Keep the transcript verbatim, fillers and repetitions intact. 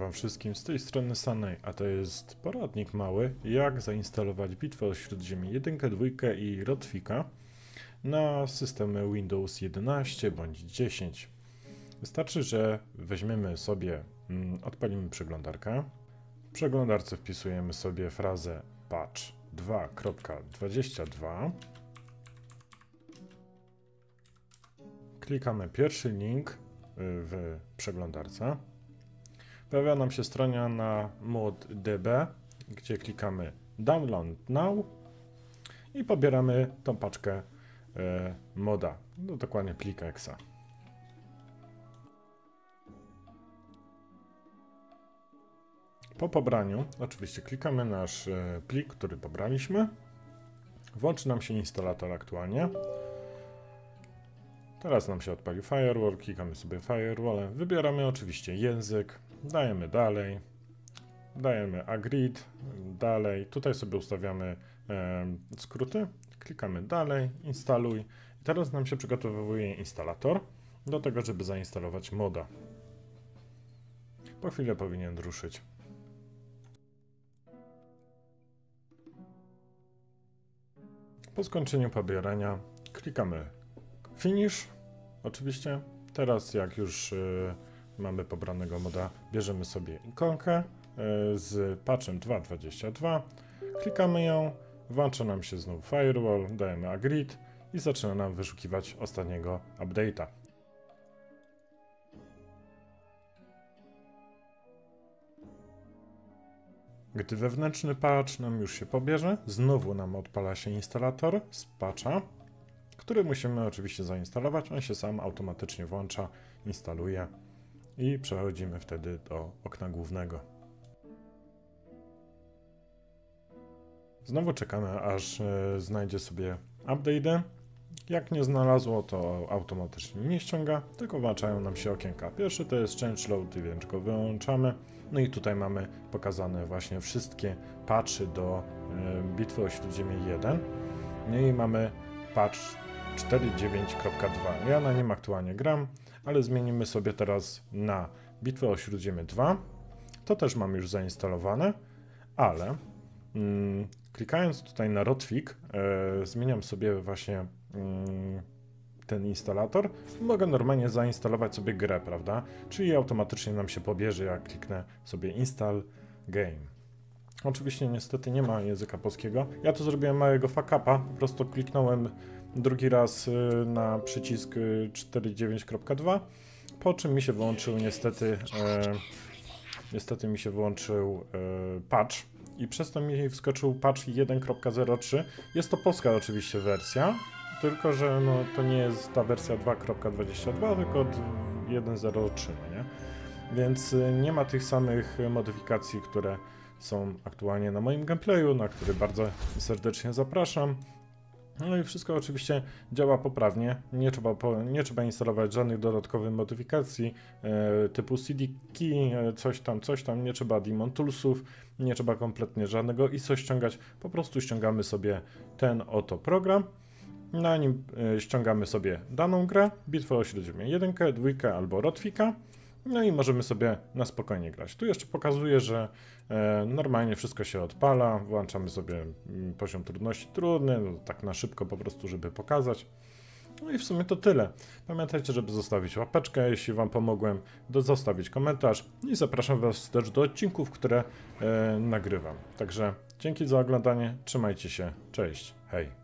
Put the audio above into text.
wam wszystkim z tej strony Sanej, a to jest poradnik mały, jak zainstalować Bitwę o Śródziemie jeden, dwa i Rotwika na systemy Windows jedenaście bądź dziesięć. Wystarczy, że weźmiemy sobie, odpalimy przeglądarkę. W przeglądarce wpisujemy sobie frazę patch dwa kropka dwadzieścia dwa. Klikamy pierwszy link w przeglądarce. Pojawia nam się strona na mod.db, gdzie klikamy Download Now i pobieramy tą paczkę e, moda, no, dokładnie plik E X A. Po pobraniu oczywiście klikamy nasz e, plik, który pobraliśmy. Włączy nam się instalator aktualnie. Teraz nam się odpali Firewall, klikamy sobie Firewall, wybieramy oczywiście język, dajemy dalej, dajemy Agreed, dalej, tutaj sobie ustawiamy e, skróty, klikamy dalej, instaluj. I teraz nam się przygotowuje instalator do tego, żeby zainstalować moda. Po chwili powinien ruszyć. Po skończeniu pobierania klikamy Finish, oczywiście. Teraz jak już y, mamy pobranego moda, bierzemy sobie ikonkę y, z patchem dwa kropka dwadzieścia dwa, klikamy ją, włącza nam się znów Firewall, dajemy Agreed i zaczyna nam wyszukiwać ostatniego update'a. Gdy wewnętrzny patch nam już się pobierze, znowu nam odpala się instalator z patcha, który musimy oczywiście zainstalować. On się sam automatycznie włącza, instaluje i przechodzimy wtedy do okna głównego. Znowu czekamy, aż y, znajdzie sobie update'y. Jak nie znalazło, to automatycznie nie ściąga, tylko włączają nam się okienka. Pierwszy to jest change load, więc go wyłączamy. No i tutaj mamy pokazane właśnie wszystkie patchy do y, Bitwy o Śródziemie jeden. No i mamy patch cztery dziewięć kropka dwa. Ja na nim aktualnie gram, ale zmienimy sobie teraz na Bitwę o Śródziemie dwa. To też mam już zainstalowane, ale mm, klikając tutaj na Rotwik, yy, zmieniam sobie właśnie yy, ten instalator i mogę normalnie zainstalować sobie grę, prawda? Czyli automatycznie nam się pobierze, jak kliknę sobie Install Game. Oczywiście niestety nie ma języka polskiego. Ja tu zrobiłem małego fuck-upa, po prostu kliknąłem drugi raz na przycisk cztery dziewięć kropka dwa, po czym mi się wyłączył niestety, e, niestety mi się wyłączył e, patch i przez to mi wskoczył patch jeden kropka zero trzy. Jest to polska oczywiście wersja, tylko że no, to nie jest ta wersja dwa kropka dwadzieścia dwa, tylko jeden kropka zero trzy, nie? Więc nie ma tych samych modyfikacji, które są aktualnie na moim gameplayu, na który bardzo serdecznie zapraszam. No i wszystko oczywiście działa poprawnie, nie trzeba, po, nie trzeba instalować żadnych dodatkowych modyfikacji e, typu C D Key, coś tam, coś tam, nie trzeba Daemon Toolsów, nie trzeba kompletnie żadnego i coś ściągać, po prostu ściągamy sobie ten oto program, na nim e, ściągamy sobie daną grę, Bitwę o Śródziemie jeden, dwa albo Rotwika. No i możemy sobie na spokojnie grać. Tu jeszcze pokazuję, że e, normalnie wszystko się odpala, włączamy sobie poziom trudności trudny, no, tak na szybko po prostu, żeby pokazać. No i w sumie to tyle. Pamiętajcie, żeby zostawić łapeczkę, jeśli wam pomogłem, do zostawić komentarz i zapraszam was też do odcinków, które e, nagrywam. Także dzięki za oglądanie, trzymajcie się, cześć, hej.